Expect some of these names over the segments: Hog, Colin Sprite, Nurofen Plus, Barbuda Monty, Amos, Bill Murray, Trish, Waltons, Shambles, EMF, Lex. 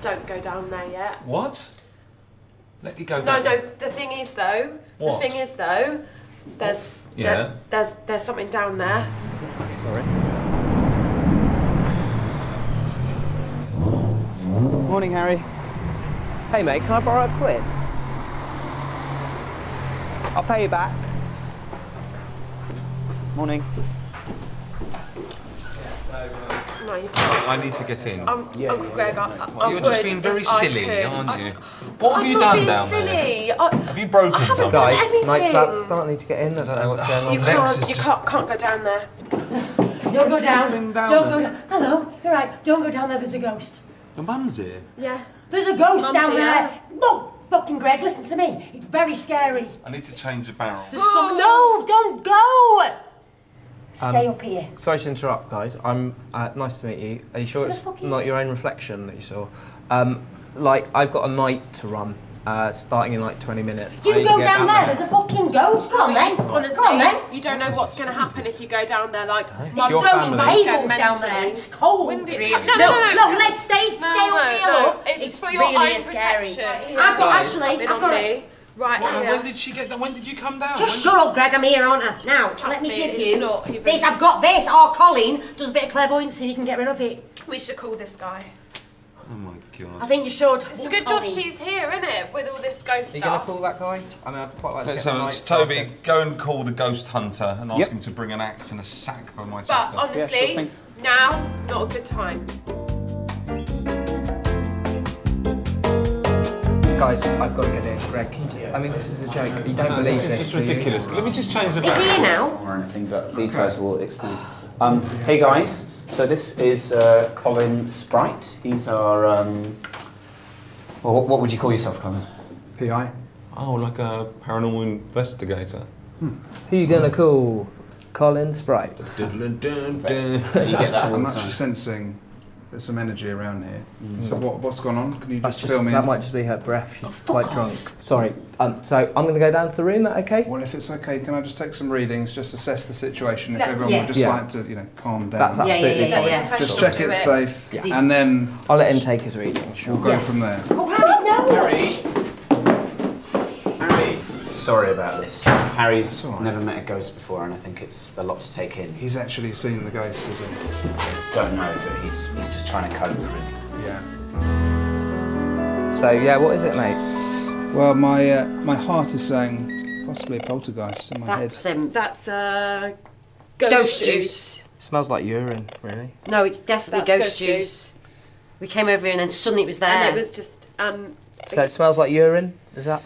Don't go down there yet. What? Let me go down. No, no, the thing is though, what? The thing is though, there's, yeah. there's something down there. Sorry. Morning, Harry. Hey mate, can I borrow a quid? I'll pay you back. Morning. No, you can't. I need to get in. Uncle Greg, you're just being very silly, aren't you? What have you done down there? Have you broken something? Guys, that's starting to get in. I don't know what's going on. You can't go down there. Don't go down. Don't go down. Hello, you're right. Don't go down there. There's a ghost. Your mum's here. Yeah. There's a ghost down there. Look. Fucking Greg, listen to me. It's very scary. I need to change the barrel. No, don't go! Stay up here. Sorry to interrupt, guys. I'm nice to meet you. Are you sure it's not your own reflection that you saw? Like, I've got a night to run, starting in like 20 minutes. You go down there. There's a fucking ghost. Come on, then. Honestly, you don't know what's going to happen if you go down there. Like, there's throwing tables down there. It's cold. No, Lex, stay up here. It's for your own protection. I've got it. Right, yeah. When did she get that? When did you come down? Just shut up, Greg, I'm here, aren't I? Now, let me give you this. I've got this, or Colin does a bit of clairvoyancy and you can get rid of it. We should call this guy. Oh my God. I think you should. It's a good job she's here, isn't it? With all this ghost stuff. Are you going to call that guy? I mean, I'd quite like to get it's Toby, go and call the ghost hunter and ask him to bring an axe and a sack for my sister. But honestly, now, not a good time. Guys, I've got to get in. Greg, can you do it? I mean, this is a joke. You don't believe this. This is just ridiculous. Let me just change the background. Is he here now? Or anything, but these guys will explain. Hey guys, so this is Colin Sprite. He's our, well, what would you call yourself, Colin? PI. Oh, like a paranormal investigator. Who are you going to call? Colin Sprite. You get that I'm actually sensing. There's some energy around here. So what's going on? Can you just film me? That might just be her breath. She's quite drunk. Sorry. So I'm going to go down to the room. That okay? Well, if it's okay, can I just take some readings, just assess the situation? If everyone would just like to, you know, calm down. That's absolutely fine. Just check it's safe, and then I'll let him take his reading. Sure. We'll go from there. Oh, Harry, no! Harry, sorry about this. Harry's never met a ghost before, and I think it's a lot to take in. He's actually seen the ghost, isn't he? I don't know, but he's just trying to cope with it. Yeah. So yeah, what is it, mate? Well, my my heart is saying possibly a poltergeist in my head. That's ghost juice. Smells like urine, really. No, it's definitely ghost juice. We came over here and then suddenly it was there. And it was just So it smells like urine. Is that?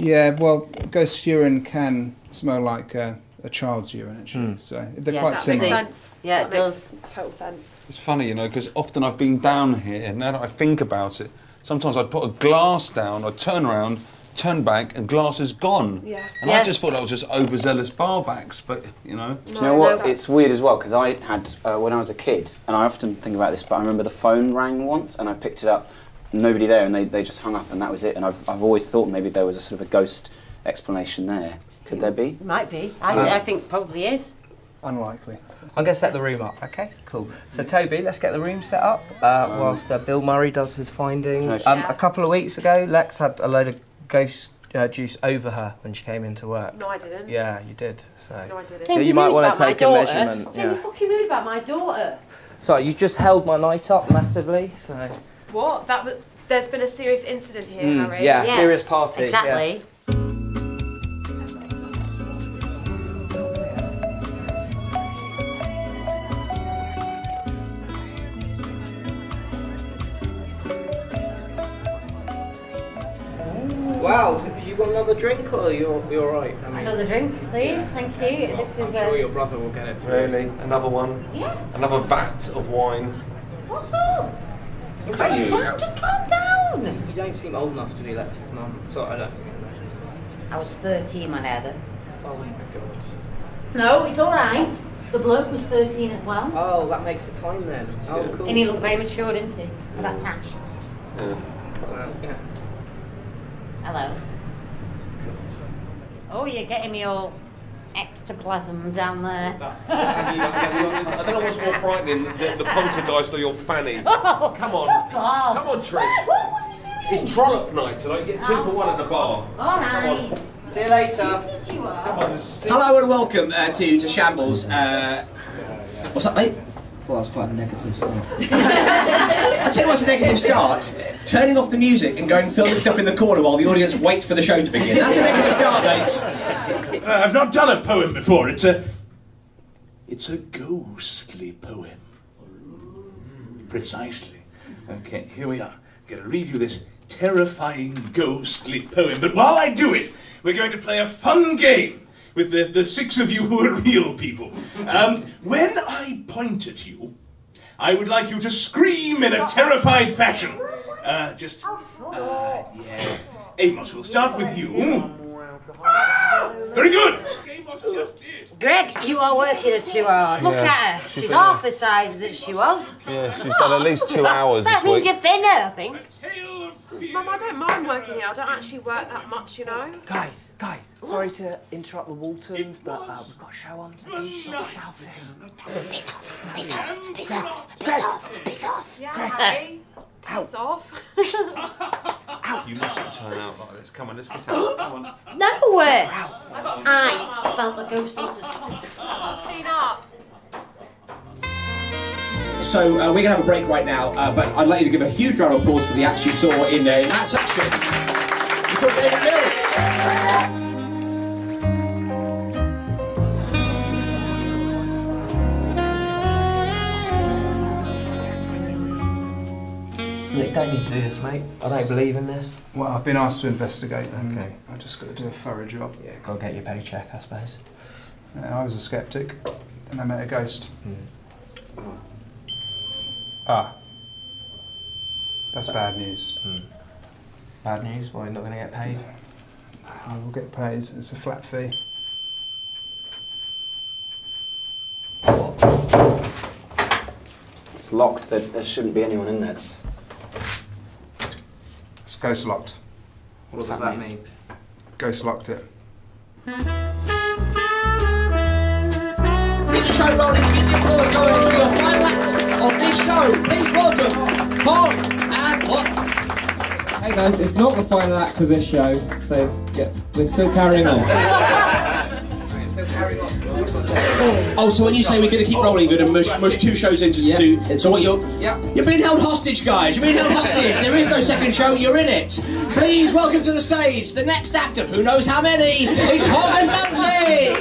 Yeah, well, ghost urine can smell like a child's urine, actually, so they're quite similar. Yeah, that makes sense. Yeah, it does. Makes total sense. It's funny, you know, because often I've been down here, now that I think about it, sometimes I'd put a glass down, I'd turn around, turn back, and glass is gone. Yeah. And I just thought I was just overzealous barbacks, but, you know. Do you know what? No, it's weird as well, because I had, when I was a kid, and I often think about this, but I remember the phone rang once, and I picked it up, nobody there, and they just hung up and that was it, and I've always thought maybe there was a sort of a ghost explanation there. Could there be? Might be. I think probably is. Unlikely. I'm going to set the room up. Okay, cool. So Toby, let's get the room set up whilst Bill Murray does his findings. A couple of weeks ago, Lex had a load of ghost juice over her when she came into work. No, I didn't. Yeah, you did. So. No, I didn't. You might want to take a measurement. Don't be fucking rude about my daughter. Sorry, you just held my night up massively, so... What? That was, there's been a serious incident here, Harry. Yeah, yeah, serious party. Exactly. Yeah. Wow, you want another drink or you're all right? I mean, another drink, please. Yeah. Thank you. Well, this I'm sure your brother will get it. Really? Another one? Yeah. Another vat of wine. What's up? Calm down, just calm down! You don't seem old enough to be Lex's mum. Sorry, I don't. I was 13 when I had her. Oh my God. No, it's alright. The bloke was 13 as well. Oh, that makes it fine then. Oh, yeah. Cool. And he looked very mature, didn't he? With that tash. Yeah. Well, yeah. Hello. Oh, you're getting me all ectoplasm down there. I don't know what's more frightening, the poltergeist or your fanny. Oh, come on. Oh. Come on, Trish. What are you doing? It's trollop night tonight. You get two for one at the bar. All right. Come on. See you later. Come on, hello and welcome to Shambles. What's up, mate? Well, that's quite a negative start. I'll tell you what's a negative start. Turning off the music and going filming stuff in the corner while the audience wait for the show to begin. That's a negative start, mates. I've not done a poem before. It's a ghostly poem. Precisely. Okay, here we are. I'm going to read you this terrifying ghostly poem. But while I do it, we're going to play a fun game with the six of you who are real people. When I point at you, I would like you to scream in a terrified fashion. Yeah. Amos, we'll start with you. Ah, very good! Amos just did. Greg, you are working her too hard. Look at her. She's half the size that she was. Yeah, she's done at least 2 hours this week. That means you're thinner, I think. Mum, I don't mind working here. I don't actually work that much, you know. Guys, sorry to interrupt the Waltons, but we've got a show on. Piss off. Yeah, Harry. Piss off. You mustn't turn out like this. Come on, let's get out. Come on. No way. I felt the ghost hunters. Clean up. So we're going to have a break right now, but I'd like you to give a huge round of applause for the act you saw in That's Action. You saw David Bill. Nick, don't need to do this, mate. I don't believe in this. Well, I've been asked to investigate, and okay, I've just got to do a thorough job. Yeah, go and get your paycheck, I suppose. I was a sceptic, then I met a ghost. Ah, that's bad news. Bad news? Well, you're not going to get paid? I will get paid. It's a flat fee. It's locked. There shouldn't be anyone in there. It's ghost locked. What does that mean? Ghost locked it. Get the show rolling. Get the applause going for your final act of this show. Please welcome Hog and Hog. Hey guys, it's not the final act of this show, so we're still carrying on. Oh, so when you say we're going to keep rolling, we're going to mush two shows into two. So what you're being held hostage, guys. You're being held hostage. There is no second show. You're in it. Please welcome to the stage the next act of who knows how many. It's Hog and Monty.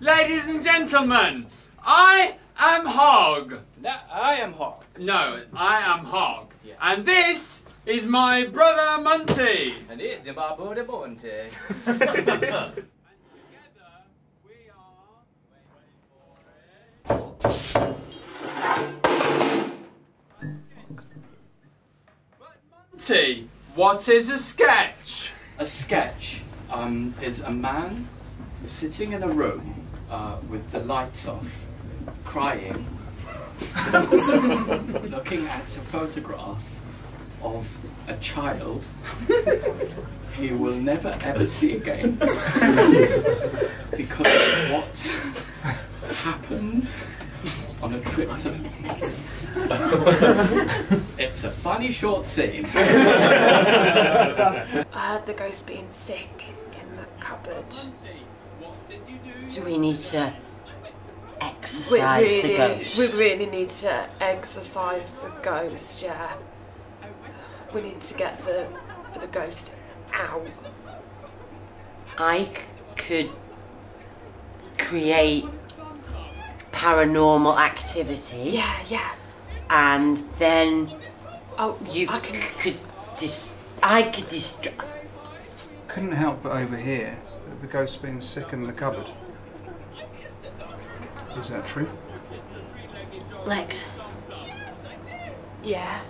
Ladies and gentlemen, I am Hog. No, I am Hog. No, I am Hog. Yes. And this is my brother Monty. And it's the Barbuda Monty. And together we are... Wait for it. But Monty, what is a sketch? A sketch is a man sitting in a room with the lights off, crying, looking at a photograph of a child he will never ever see again because of what happened on a trip to... It's a funny short scene. I heard the ghost being sick in the cupboard. Do we need to exercise the ghost? We really need to exercise the ghost, yeah. We need to get the ghost out. I could create paranormal activity. Yeah, yeah. And then Couldn't help but overhear the ghost being sick in the cupboard. Is that true? Lex. Yeah.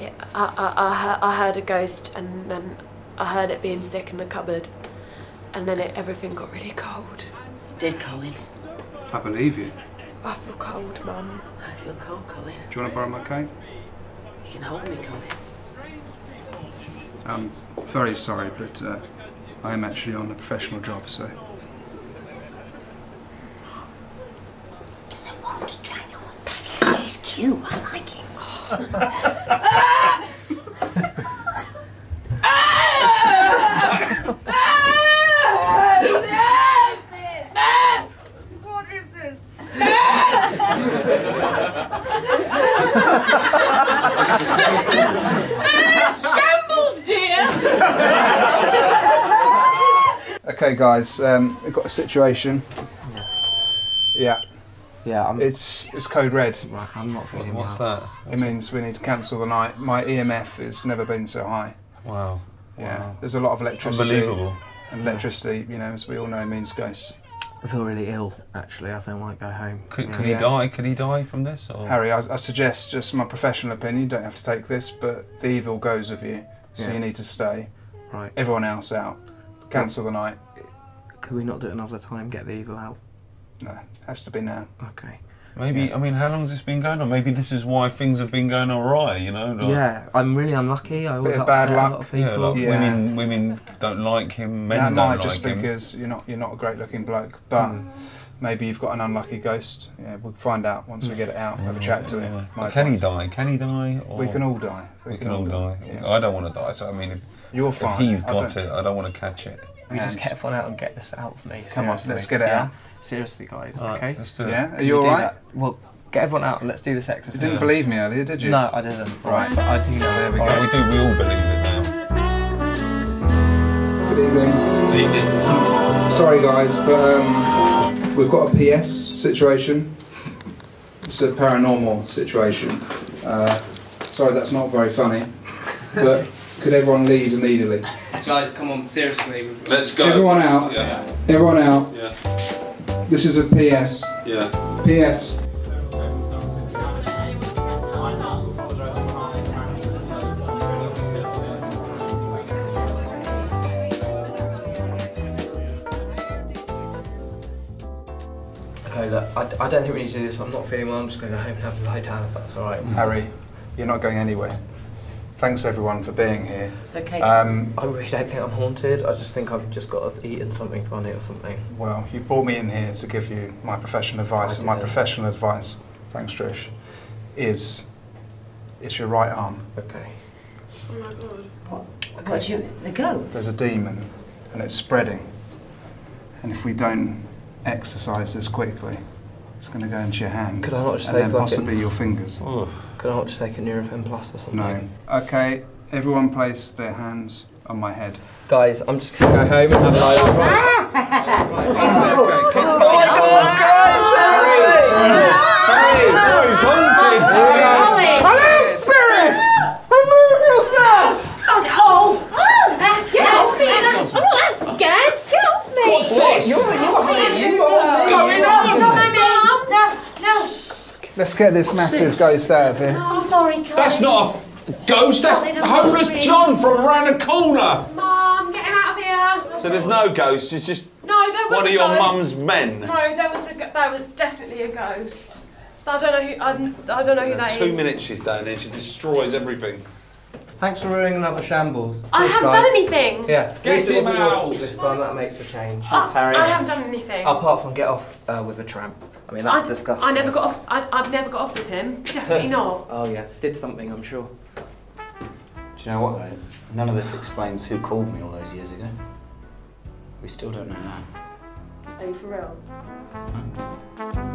Yeah. I heard a ghost, and then I heard it being sick in the cupboard, and then everything got really cold. It did, Colin. I believe you. I feel cold, Mum. I feel cold, Colin. Do you want to borrow my coat? You can help me, Colin. I'm very sorry, but I'm actually on a professional job, so... It's so warm to try on one packet. It's cute, I like it. What is this? Shambles, dear! Okay, guys, we've got a situation. Yeah. Yeah, it's code red. Right, I'm not feeling what's that? It means we need to cancel the night. My EMF has never been so high. Wow. Yeah, wow. There's a lot of electricity. Unbelievable. And electricity, you know, as we all know, means ghosts. I feel really ill, actually. I think I might go home. Could he die? Could he die from this? Or? Harry, I suggest, just my professional opinion, you don't have to take this, but the evil goes with you, so you need to stay. Right. Everyone else out. Cancel the night. Could we not do it another time, get the evil out? No, has to be now. Okay. Maybe, I mean, how long has this been going on? Maybe this is why things have been going awry, you know? Like, yeah, I'm really unlucky. I always upset a lot of people. Yeah, like women don't like him, men don't like him. Just because you're not a great-looking bloke, but maybe you've got an unlucky ghost. Yeah, we'll find out once we get it out, have a chat to him. Can he die? Can he die? Or we can all die. We can all die. Yeah. I don't want to die, so I mean, if he's got it, I don't want to catch it. We just get fun out and get this out for me. Come on, let's get it out. Seriously, guys, okay? Let's do it. Yeah, are you alright? Well, get everyone out and let's do this exercise. You didn't believe me earlier, did you? No, I didn't. Right, but I do know. There we go. We do, we all believe it now. Good evening. Good evening. Sorry, guys, but we've got a PS situation. It's a paranormal situation. Sorry, that's not very funny, but could everyone leave immediately? Guys, come on, seriously. Let's go. Everyone out. Yeah. Everyone out. Yeah. This is a PS. Yeah. PS. Okay, look, I don't think we need to do this. I'm not feeling well. I'm just going to go home and have a lie down if that's all right. Harry, you're not going anywhere. Thanks everyone for being here. It's okay. I really don't think I'm haunted. I just think I've just got to eaten something funny or something. Well, you brought me in here to give you my professional advice, and my professional advice, thanks Trish, is it's your right arm. Okay. Oh my God. What? I got you the goat. There's a demon, and it's spreading. And if we don't exercise this quickly, it's going to go into your hand. Could I not just take and then possibly your fingers. Oof. Could I not just take a Nurofen Plus or something? No. Okay, everyone place their hands on my head. Guys, I'm just going to go home and have a lie down. Oh, he's haunted! Hello, spirit! Remove yourself! Oh, help me! I'm not scared. Help me! What's this? What's going on? Not my mum. No. Let's get this massive ghost out of here. I'm sorry, Colin. That's not a ghost, that's homeless John from around the corner. Mum, get him out of here. So there's no ghost, it's just one of your mum's men. No, there was definitely a ghost. I don't know who that is. 2 minutes she's down here, she destroys everything. Thanks for ruining another shambles. I haven't done anything. Yeah, get him out. This time that makes a change. Thanks, Harry. I haven't done anything. Apart from get off with a tramp. I mean, that's disgusting. I never got off. I've never got off with him. Definitely not. Oh yeah, did something, I'm sure. Do you know what though? None of this explains who called me all those years ago. We still don't know now. Are you for real? Huh?